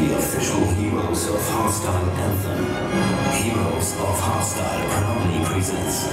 the official Heroes of Hardstyle anthem. Heroes of Hardstyle proudly presents.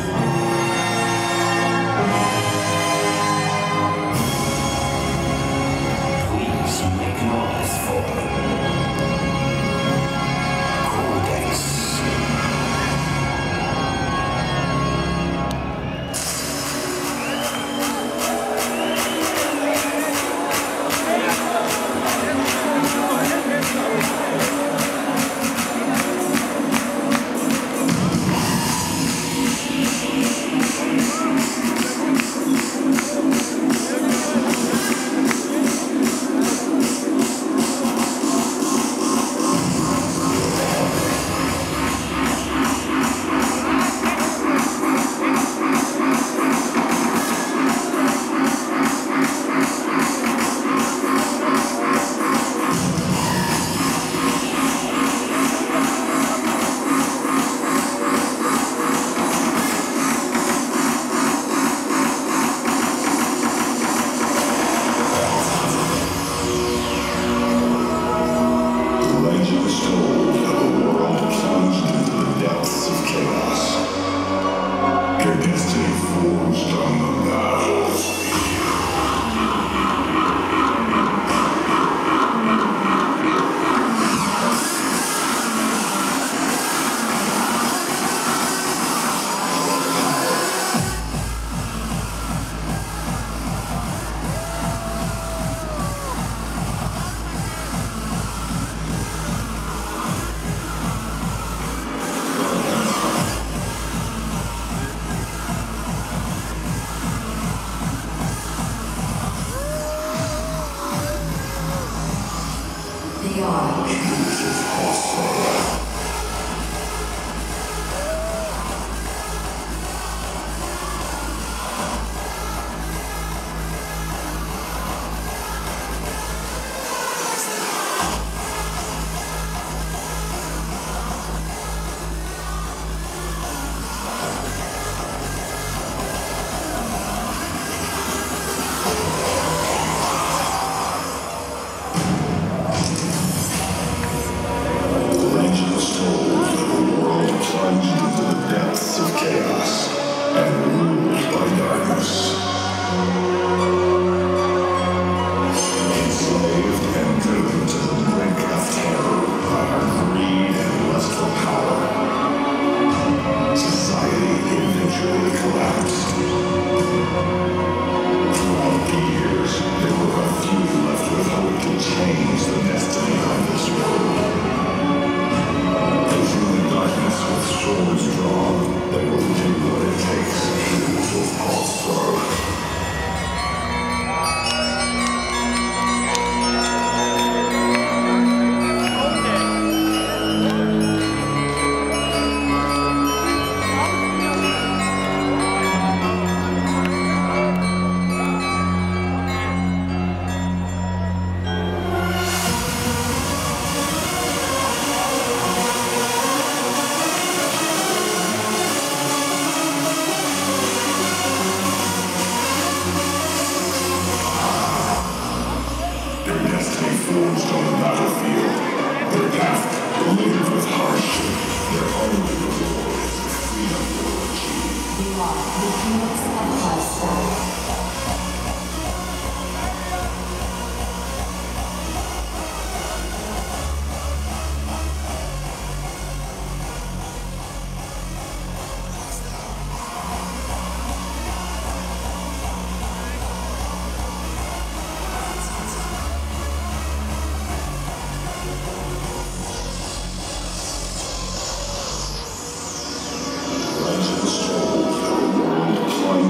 Of